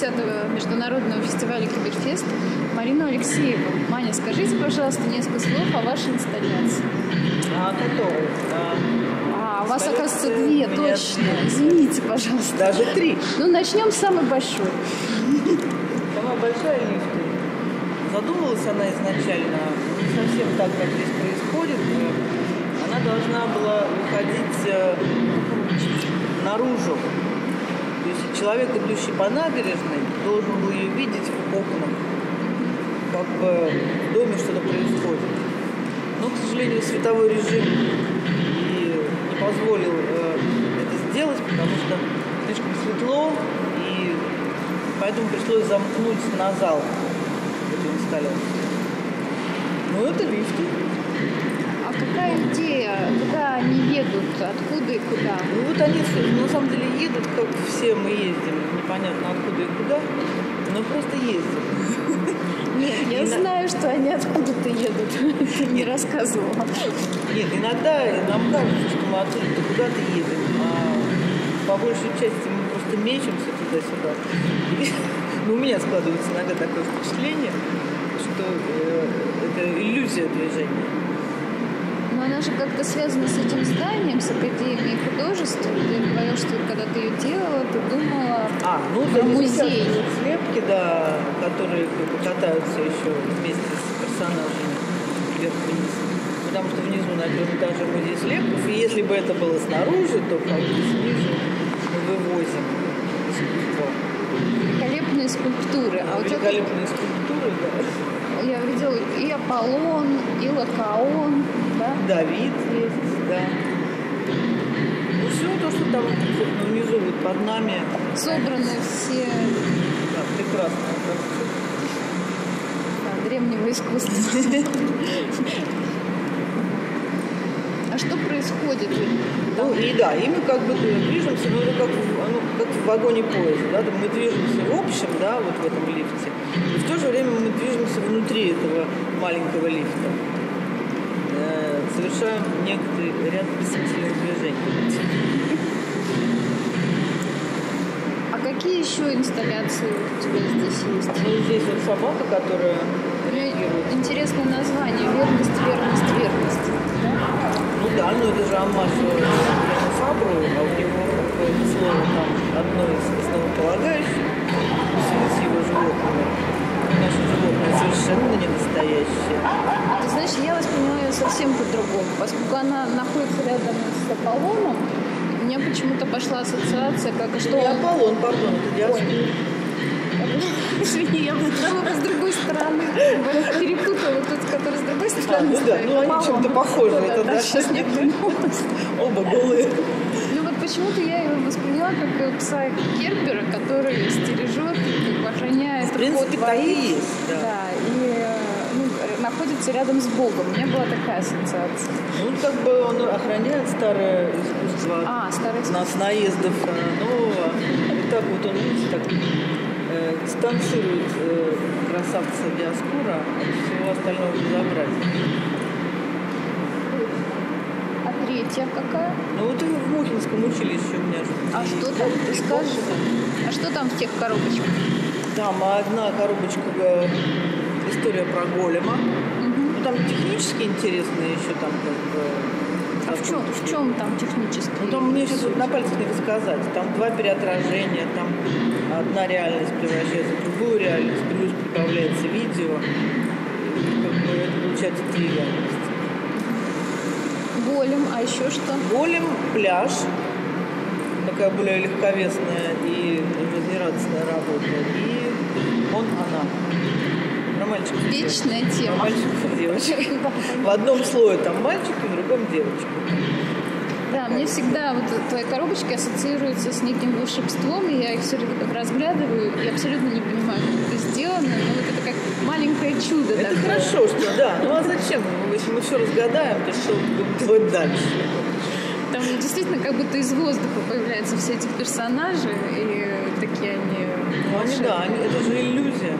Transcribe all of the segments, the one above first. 10-го международного фестиваля «Киберфест» Марину Алексееву. Маня, скажите, пожалуйста, несколько слов о вашей инсталляции. У вас, оказывается, две, точно. Извините, пожалуйста. Даже три. Ну, начнем с самой большой. Самая большая лифта. Задумывалась она изначально не совсем так, как здесь происходит. Она должна была выходить наружу. То есть человек, идущий по набережной, должен был ее видеть в окнах, как бы в доме что-то происходит. Но, к сожалению, световой режим не позволил это сделать, потому что слишком светло, и поэтому пришлось замкнуть на зал эту инсталляцию. Ну, это лифты. А какая идея? Куда они едут? Откуда и куда? Ну, вот они, на самом деле, едут, как все мы ездим. Непонятно, откуда и куда, но просто ездим. Нет, я знаю, что они откуда-то едут. Не рассказывала. Нет, иногда нам кажется, что мы откуда-то куда-то едем. А по большей части мы просто мечемся туда-сюда. Ну, у меня складывается иногда такое впечатление, что это иллюзия движения. Но она же как-то связана с этим зданием, с Академией художества. Ты говорил, что когда ты ее делала, ты думала про музей. Слепки, да, которые катаются еще вместе с персонажами вверх-вниз. Потому что внизу, наверное, даже музей слепков. И если бы это было снаружи, то как бы снизу мы вывозим искусство. Великолепные скульптуры. Да, великолепные скульптуры, да. Я видела и Аполлон, и Локаон, да? Давид есть, да. Ну, все то, что там внизу, вот под нами. Собраны все... Да, прекрасно. Да, древнего искусства. А что происходит? Ну, и да, и мы как бы движемся, ну, как в вагоне поезда, да, мы движемся в общем, да, вот в этом лифте, и в то же время мы движемся внутри этого маленького лифта, совершаем некоторый ряд бессмысленных движений. А какие еще инсталляции у тебя здесь есть? Ну, здесь вот собака, которая реагирует. Интересное название, верность, верность, верность. Ну да, но это же Аммасова Лена Саброва, а у него какое-то слово там одно из основополагающих, с его животными. Наши животные совершенно не настоящие. Ты знаешь, я воспринимаю ее совсем по-другому, поскольку она находится рядом с Аполлоном, у меня почему-то пошла ассоциация, как что... Не Аполлон, пардон, это Диоскур. Извини, я подумала с другой стороны. Перепутала тот, который с другой стороны. Ну да, ну они чем-то похожи. Это даже сейчас не придумалось. Оба голые. Ну вот почему-то я его восприняла как пса Цербера, который стережет, охраняет. В принципе, так и есть. Да, и находится рядом с Богом. У меня была такая ассоциация. Ну, как бы он охраняет старое искусство. Старое искусство. Нас наездов нового. Вот так вот он, видите, так... дистанцирует красавца Диоскура от всего остального безобразия. А третья какая? Ну вот в Мухинском училище у меня же. А что там? Ты скажешь? А что там в тех коробочках? Там одна коробочка «История про голема». Ну там технически интересные еще там в чем там технически? Ну, там мне сейчас вот на пальцах не рассказать. Там два переотражения, там одна реальность превращается в другую реальность, плюс прибавляется видео. И как бы это получается три реальности. Голем, а еще что? Голем, пляж. Такая более легковесная и жизнерадостная работа. И он, она. Вечная тема. Мальчиков и девочек. В одном слое там мальчик, в другом девочка. Да, мне всегда вот твои коробочки ассоциируются с неким волшебством, и я их все как разглядываю, и абсолютно не понимаю, как это сделано, но вот это как маленькое чудо. Это такое. Хорошо, что да. Ну а зачем? Если мы все разгадаем, то что будем делать дальше? Там действительно как будто из воздуха появляются все эти персонажи, и такие они... Ну они, да, это же иллюзия.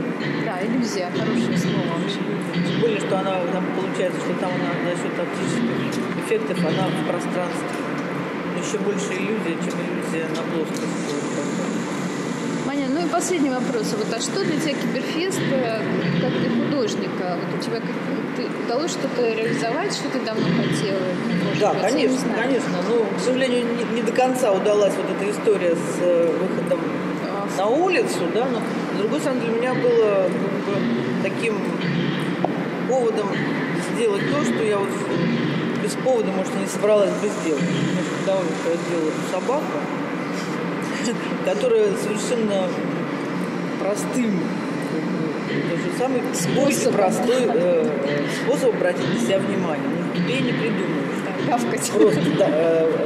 Да, иллюзия, хорошее слово вообще. Тем более, что она там получается, что там она за счет оптических эффектов, она в пространстве. Еще больше иллюзия, чем иллюзия на плоскости. Понятно. Ну и последний вопрос. Вот, а что для тебя Киберфест как для художника? Вот у тебя удалось что-то реализовать, что ты давно хотела? Да, быть, конечно, конечно. Ну, к сожалению, не до конца удалась вот эта история с выходом на улицу, да, но, с другой стороны, для меня было таким поводом сделать то, что я вот без повода, может, не собралась бы сделать. Потому что я сделала эту собаку, которая совершенно простым, даже самый простой способ обратить на себя внимание. Ну, тебе не придумаешь. Гавкать. Просто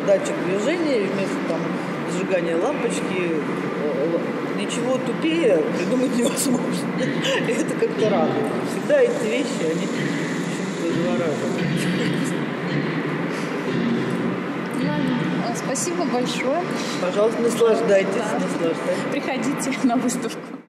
датчик движения вместо там зажигания лампочки. Ничего тупее придумать невозможно. И это как-то радует. Всегда эти вещи, они почему-то завораживают. Спасибо большое. Пожалуйста, наслаждайтесь. Да. Приходите на выставку.